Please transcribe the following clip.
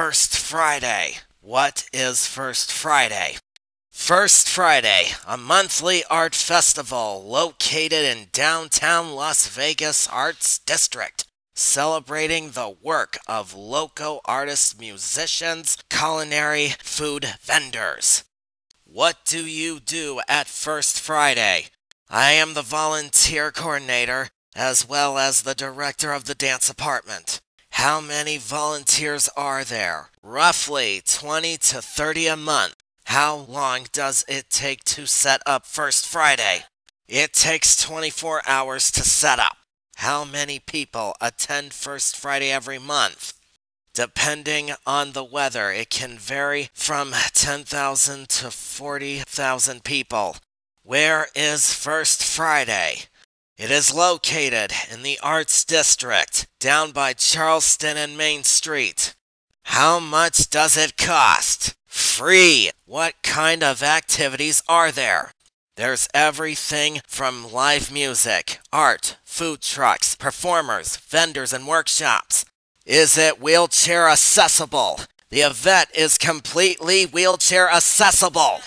First Friday. What is First Friday? First Friday, a monthly art festival located in downtown Las Vegas Arts District, celebrating the work of local artists, musicians, culinary food vendors. What do you do at First Friday? I am the volunteer coordinator as well as the director of the dance department. How many volunteers are there? Roughly 20 to 30 a month. How long does it take to set up First Friday? It takes 24 hours to set up. How many people attend First Friday every month? Depending on the weather, it can vary from 10,000 to 40,000 people. Where is First Friday? It is located in the Arts District, down by Charleston and Main Street. How much does it cost? Free! What kind of activities are there? There's everything from live music, art, food trucks, performers, vendors, and workshops. Is it wheelchair accessible? The event is completely wheelchair accessible.